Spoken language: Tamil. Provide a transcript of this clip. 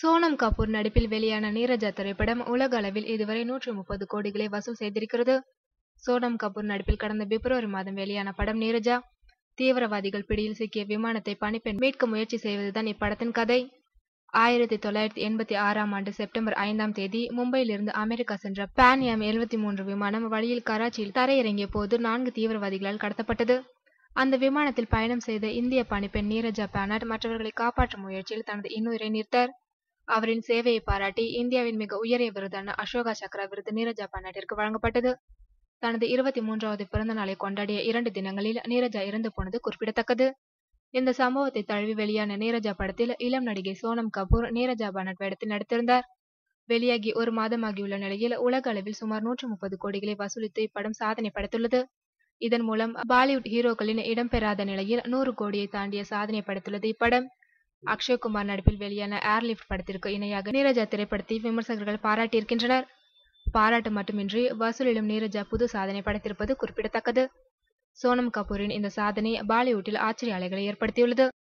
सोनम कपूर नடிப்பில் வெளியான நீரஜா திரைப்படம் உலக அளவில் இதுவரை 130 கோடிகளை வசூல் செய்திருக்கிறது. சோனம் கபூர் நடிப்பில் கடந்த பிப்ரவரி மாதம் வெளியான படம் நீரஜா. தீவிரவாதிகள் பிடியில் சிக்கிய விமானத்தை பணிப்பெண் மீட்க முயற்சி செய்வதுதான் இப்படத்தின் கதை. 1986 ஆண்டு செப்டம்பர் 5 தேதி மும்பையிலிருந்து அமெரிக்கா சென்ற பான் ஏம் 73 விமானம் வழியில் கராச்சியில் தரையிறங்கிய போது 4 தீவிரவாதிகளால் கடத்தப்பட்டது. அந்த விமானத்தில் பயணம் செய்த இந்திய பணிப்பெண் நீரஜா பானாட் மற்றவர்களை காப்பாற்றும் முயற்சியில் தனது இன்னுயிரை நீர்த்தார். அவரின் சேவையை பாராட்டி இந்தியாவின் மிக உயரிய விருதான அசோகா சக்ரா விருது நீரஜா பானாட்டிற்கு வழங்கப்பட்டது. தனது 23வது பிறந்த நாளை கொண்டாடிய 2 தினங்களில் நீரஜா இறந்து போனது குறிப்பிடத்தக்கது. இந்த சம்பவத்தை தழுவி வெளியான நீரஜா படத்தில் இளம் நடிகை சோனம் கபூர் நீரஜா பானாட் வேடத்தில் நடித்திருந்தார். வெளியாகி ஒரு மாதமாகியுள்ள நிலையில் உலக அளவில் சுமார் 130 கோடிகளை வசூலித்து இப்படம் சாதனை படைத்துள்ளது. இதன் மூலம் பாலிவுட் ஹீரோக்களின் இடம்பெறாத நிலையில் 100 கோடியை தாண்டிய சாதனை படைத்துள்ளது இப்படம். அக்ஷய் குமார் நடிப்பில் வெளியான ஏர்லிஃப்ட் படத்திற்கு இணையாக நீரஜா திரைப்படத்தை விமர்சகர்கள் பாராட்டியிருக்கின்றனர். பாராட்டு மட்டுமின்றி வசூலிலும் நீரஜா புது சாதனை படைத்திருப்பது குறிப்பிடத்தக்கது. सोनम कपूर इन साधने बॉलीवुड आश्चर्य अलेगले